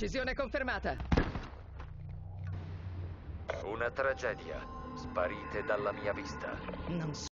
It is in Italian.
Precisione confermata. Una tragedia. Sparite dalla mia vista. Non so.